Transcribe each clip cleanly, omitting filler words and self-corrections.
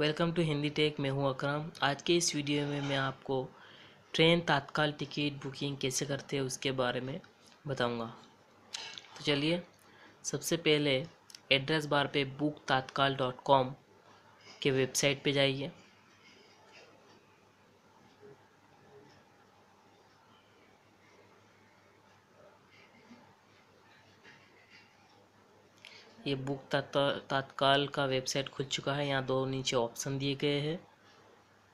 Welcome to Hindi take. मैं हूं अकरम। आज के इस वीडियो में मैं आपको ट्रेन तत्काल टिकट बुकिंग कैसे करते हैं उसके बारे में बताऊंगा। तो चलिए, सबसे पहले एड्रेस बार पे booktatkal.com के वेबसाइट पे जाइए। ये बुक तत्काल का वेबसाइट खुल चुका है। यहाँ दो नीचे ऑप्शन दिए गए हैं,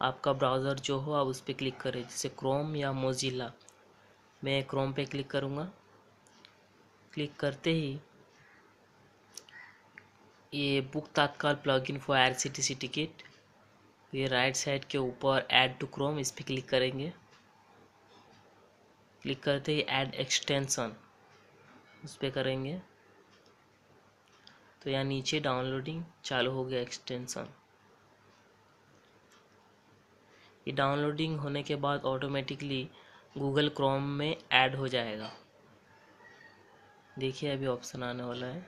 आपका ब्राउज़र जो हो आप उस पर क्लिक करें, जैसे क्रोम या मोजिला। मैं क्रोम पे क्लिक करूँगा। क्लिक करते ही ये book Tatkal plugin for IRCTC ticket, ये राइट साइड के ऊपर ऐड टू क्रोम, इस पर क्लिक करेंगे। क्लिक करते ही ऐड एक्सटेंसन उस पर करेंगे तो यहाँ नीचे डाउनलोडिंग चालू हो गया एक्सटेंशन। ये डाउनलोडिंग होने के बाद ऑटोमेटिकली गूगल क्रोम में ऐड हो जाएगा। देखिए अभी ऑप्शन आने वाला है।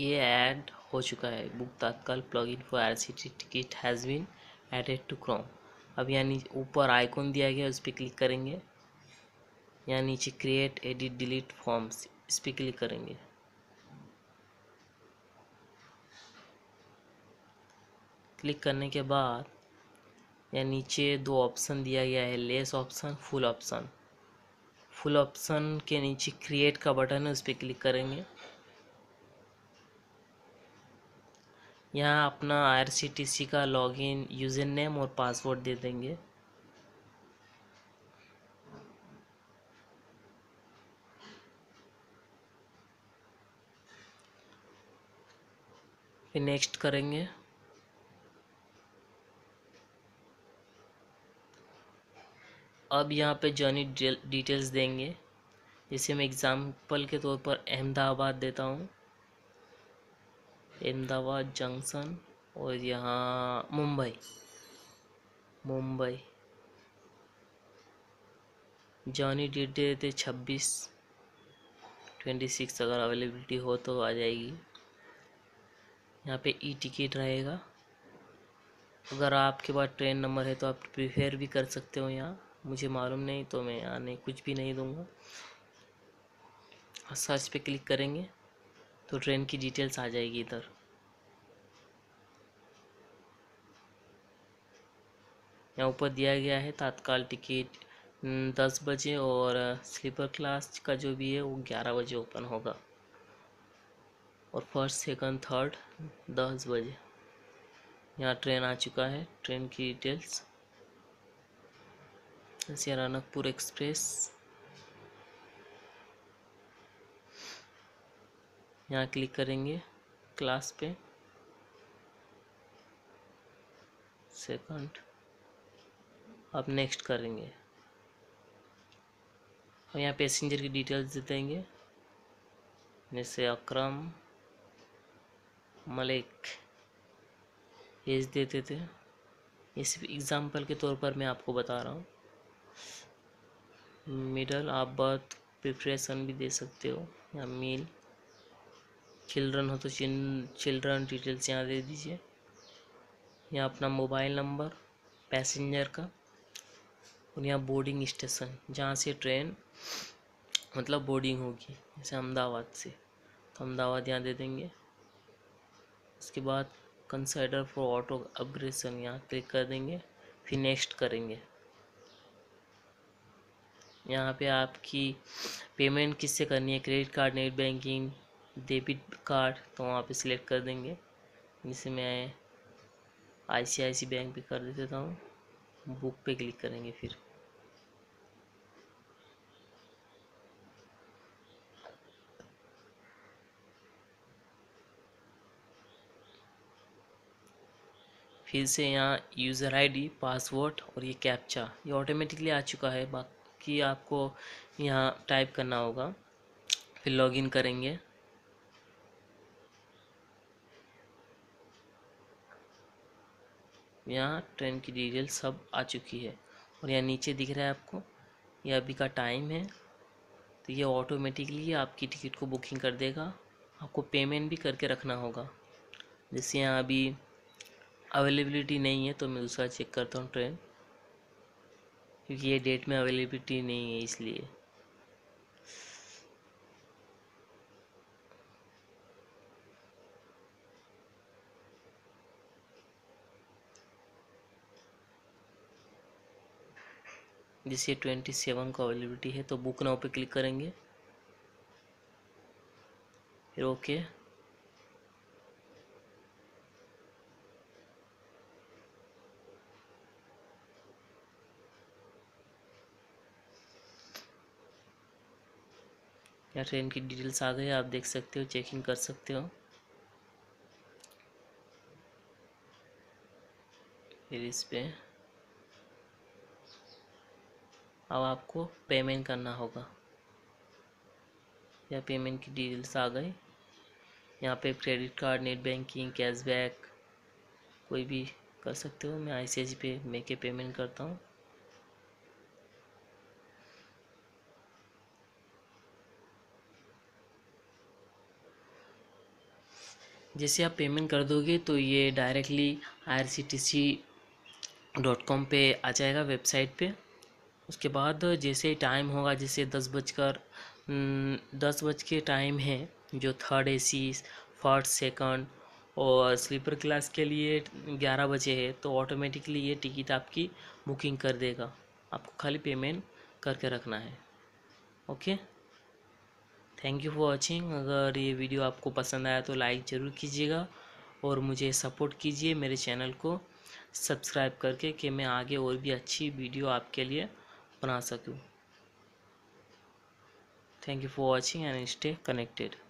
ये ऐड हो चुका है, book Tatkal plugin for IRCTC ticket has been added to Chrome. अब यहाँ ऊपर आइकॉन दिया गया है, उस पर क्लिक करेंगे। यहाँ नीचे क्रिएट एडिट डिलीट फॉर्म्स, इस पर क्लिक करेंगे। क्लिक करने के बाद यहाँ नीचे दो ऑप्शन दिया गया है, less option full option. Full option के नीचे क्रिएट का बटन है, उस पर क्लिक करेंगे। यहाँ अपना IRCTC का लॉगिन यूज़र नेम और पासवर्ड दे देंगे। फिर नेक्स्ट करेंगे। अब यहाँ पे जर्नी डिटेल्स देंगे, जैसे मैं एग्जांपल के तौर पर अहमदाबाद देता हूँ, अहमदाबाद जंक्शन, और यहाँ मुंबई जर्नी डेट देते 26-26, अगर अवेलेबिलिटी हो तो आ जाएगी। यहाँ पे ई टिकट रहेगा, अगर आपके पास ट्रेन नंबर है तो आप प्रीफेयर भी कर सकते हो। यहाँ मुझे मालूम नहीं तो मैं यहाँ नहीं कुछ भी नहीं दूँगा। सर्च पे क्लिक करेंगे तो ट्रेन की डिटेल्स आ जाएगी इधर। यहाँ ऊपर दिया गया है तत्काल टिकट 10 बजे और स्लीपर क्लास का जो भी है वो 11 बजे ओपन होगा, और फर्स्ट सेकंड थर्ड 10 बजे। यहाँ ट्रेन आ चुका है, ट्रेन की डिटेल्स शीरानपुर एक्सप्रेस। यहाँ क्लिक करेंगे क्लास पे, सेकंड, अब नेक्स्ट करेंगे और यहाँ पैसेंजर की डिटेल्स दे देंगे, जैसे अकरम मलिक एज देते थे। ये सिर्फ एग्ज़ाम्पल के तौर पर मैं आपको बता रहा हूँ। मिडल आप बर्थ प्रिपरेशन भी दे सकते हो, या मील, चिल्ड्रन हो तो चिल्ड्रन डिटेल्स यहाँ दे दीजिए। यहाँ अपना मोबाइल नंबर पैसेंजर का, और यहाँ बोर्डिंग स्टेशन जहाँ से ट्रेन मतलब बोर्डिंग होगी, जैसे अहमदाबाद से तो अहमदाबाद यहाँ दे देंगे। उसके बाद कंसिडर फॉर ऑटो अपग्रेडेशन यहाँ क्लिक कर देंगे, फिर नेक्स्ट करेंगे। यहाँ पे आपकी पेमेंट किससे करनी है, credit card, net banking, debit card, तो वहाँ पे सिलेक्ट कर देंगे। जैसे मैं ICICI बैंक पे कर देता हूँ। बुक पे क्लिक करेंगे, फिर से यहाँ यूज़र ID, पासवर्ड और ये कैप्चा ये ऑटोमेटिकली आ चुका है, बाकी आपको यहाँ टाइप करना होगा। फिर लॉगिन करेंगे। यहाँ ट्रेन की डिटेल सब आ चुकी है, और यहाँ नीचे दिख रहा है आपको ये अभी का टाइम है, तो ये ऑटोमेटिकली आपकी टिकट को बुकिंग कर देगा। आपको पेमेंट भी करके रखना होगा। जैसे यहाँ अभी अवेलेबिलिटी नहीं है तो मैं दूसरा चेक करता हूँ ट्रेन, क्योंकि ये डेट में अवेलेबिलिटी नहीं है इसलिए। जैसे 27 का अवेलेबिलिटी है तो बुक नाउ पे क्लिक करेंगे, फिर ओके। या ट्रेन की डिटेल्स आ गई, आप देख सकते हो, चेक इन कर सकते हो। फिर इस पे अब आपको पेमेंट करना होगा। या पेमेंट की डिटेल्स आ गई, यहाँ पे credit card, net banking, cashback कोई भी कर सकते हो। मैं ICICI पे मेके पेमेंट करता हूँ। जैसे आप पेमेंट कर दोगे तो ये डायरेक्टली IRCTC.com पे आ जाएगा वेबसाइट पे। उसके बाद जैसे टाइम होगा, जैसे 10 बज के टाइम है जो 3rd AC, 1st, 2nd और स्लीपर क्लास के लिए 11 बजे है, तो ऑटोमेटिकली ये टिकट आपकी बुकिंग कर देगा। आपको खाली पेमेंट करके रखना है। Okay, thank you for watching. अगर ये वीडियो आपको पसंद आया तो लाइक ज़रूर कीजिएगा और मुझे सपोर्ट कीजिए मेरे चैनल को सब्सक्राइब करके, कि मैं आगे और भी अच्छी वीडियो आपके लिए बना सकूँ। Thank you for watching and stay connected.